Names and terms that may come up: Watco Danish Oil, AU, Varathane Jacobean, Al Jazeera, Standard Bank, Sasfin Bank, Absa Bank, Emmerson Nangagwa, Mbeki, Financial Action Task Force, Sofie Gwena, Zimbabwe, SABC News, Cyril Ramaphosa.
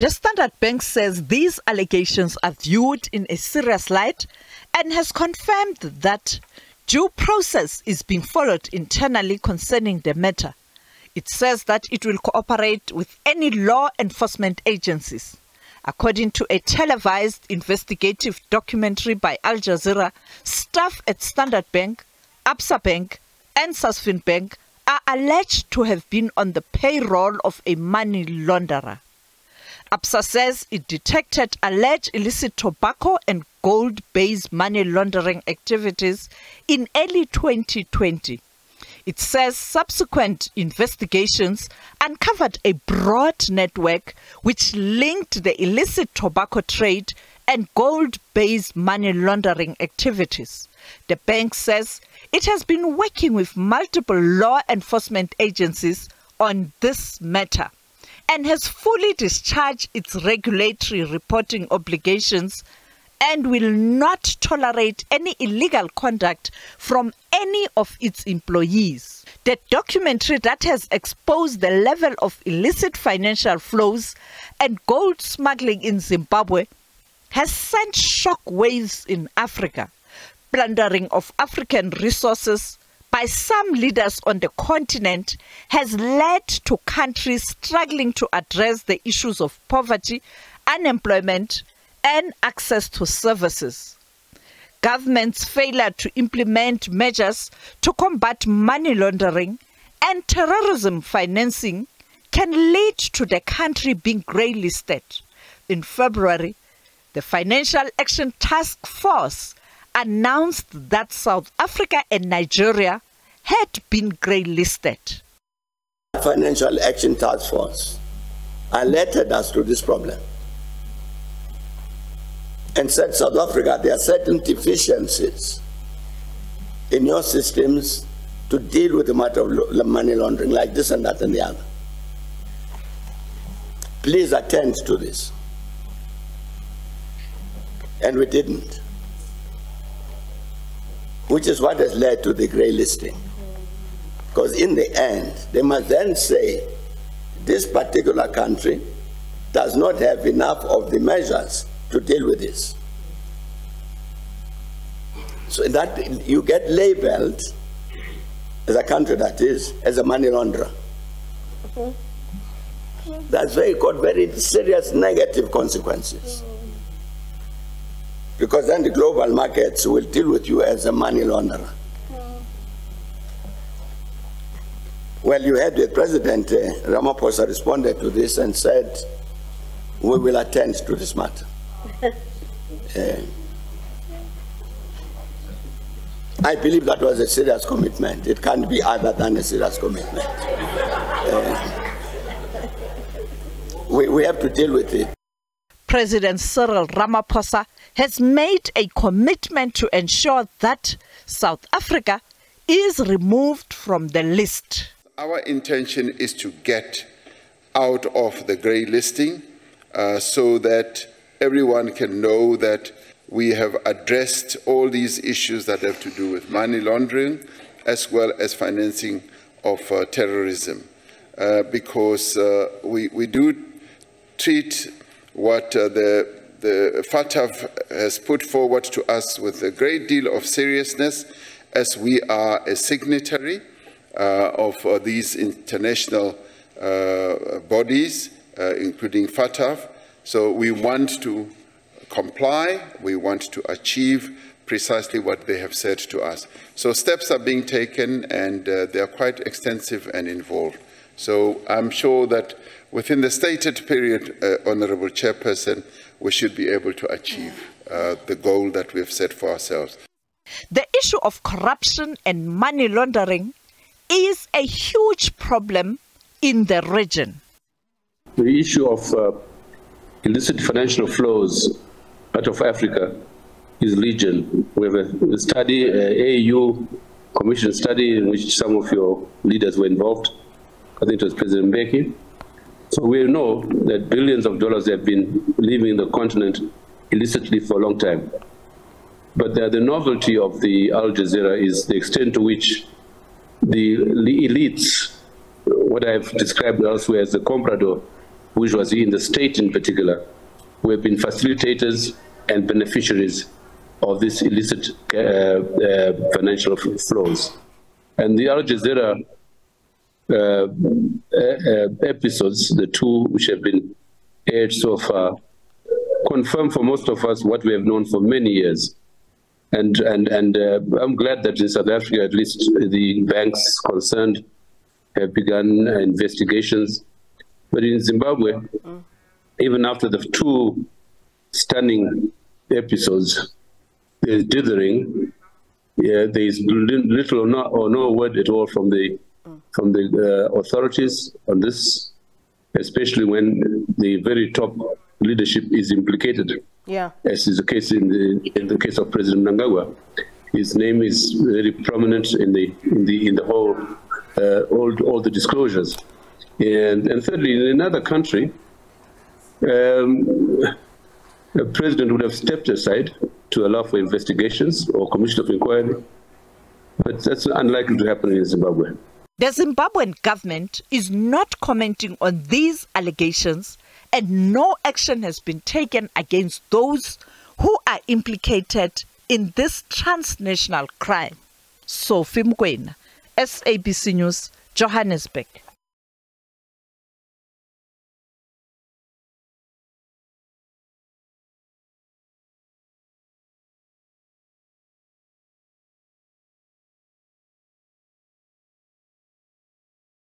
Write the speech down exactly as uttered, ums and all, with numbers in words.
The Standard Bank says these allegations are viewed in a serious light and has confirmed that due process is being followed internally concerning the matter. It says that it will cooperate with any law enforcement agencies. According to a televised investigative documentary by Al Jazeera, staff at Standard Bank, Absa Bank and Sasfin Bank are alleged to have been on the payroll of a money launderer. Absa says it detected alleged illicit tobacco and gold-based money laundering activities in early twenty twenty. It says subsequent investigations uncovered a broad network which linked the illicit tobacco trade and gold-based money laundering activities. The bank says it has been working with multiple law enforcement agencies on this matter and has fully discharged its regulatory reporting obligations and will not tolerate any illegal conduct from any of its employees. The documentary that has exposed the level of illicit financial flows and gold smuggling in Zimbabwe has sent shockwaves in Africa. Plundering of African resources by some leaders on the continent has led to countries struggling to address the issues of poverty, unemployment, and access to services. Governments' failure to implement measures to combat money laundering and terrorism financing can lead to the country being grey-listed. In February, the Financial Action Task Force announced that South Africa and Nigeria had been grey-listed. The Financial Action Task Force alerted us to this problem and said, South Africa, there are certain deficiencies in your systems to deal with the matter of money laundering, like this and that and the other. Please attend to this. And we didn't, which is what has led to the grey listing. Because in the end, they must then say, this particular country does not have enough of the measures to deal with this. So that you get labeled as a country that is, as a money launderer. That's very, got very serious negative consequences. Because then the global markets will deal with you as a money launderer. Mm. Well, you had the President uh, Ramaphosa responded to this and said, we will attend to this matter. uh, I believe that was a serious commitment. It can't be other than a serious commitment. Uh, we, we have to deal with it. President Cyril Ramaphosa has made a commitment to ensure that South Africa is removed from the list. Our intention is to get out of the grey listing uh, so that everyone can know that we have addressed all these issues that have to do with money laundering as well as financing of uh, terrorism, uh, because uh, we, we do treat what uh, the, the F A T F has put forward to us with a great deal of seriousness, as we are a signatory uh, of uh, these international uh, bodies, uh, including F A T F. So we want to comply, we want to achieve precisely what they have said to us. So steps are being taken, and uh, they are quite extensive and involved. So I'm sure that within the stated period, uh, Honourable Chairperson, we should be able to achieve uh, the goal that we have set for ourselves. The issue of corruption and money laundering is a huge problem in the region. The issue of uh, illicit financial flows out of Africa is legion. We have a study, an A U Commission study, in which some of your leaders were involved. I think it was President Mbeki. So we know that billions of dollars have been leaving the continent illicitly for a long time. But the, the novelty of the Al Jazeera is the extent to which the elites, what I've described elsewhere as the comprador, bourgeoisie in the state in particular, who have been facilitators and beneficiaries of these illicit uh, uh, financial flows. And the Al Jazeera uh, uh, episodes, the two which have been aired so far, confirm for most of us what we have known for many years. And, and, and uh, I'm glad that in South Africa, at least the banks concerned have begun investigations. But in Zimbabwe, mm-hmm. even after the two stunning episodes, there's dithering. Yeah, there's little or no, or no word at all from the from the uh, authorities on this, especially when the very top leadership is implicated. Yeah, as is the case in the in the case of President Nangagwa, his name is very prominent in the in the in the whole uh, all all the disclosures. And and thirdly, in another country, um, the president would have stepped aside to allow for investigations or commission of inquiry, but that's unlikely to happen in Zimbabwe. The Zimbabwean government is not commenting on these allegations, and no action has been taken against those who are implicated in this transnational crime. Sofie Gwena, S A B C News, Johannesburg.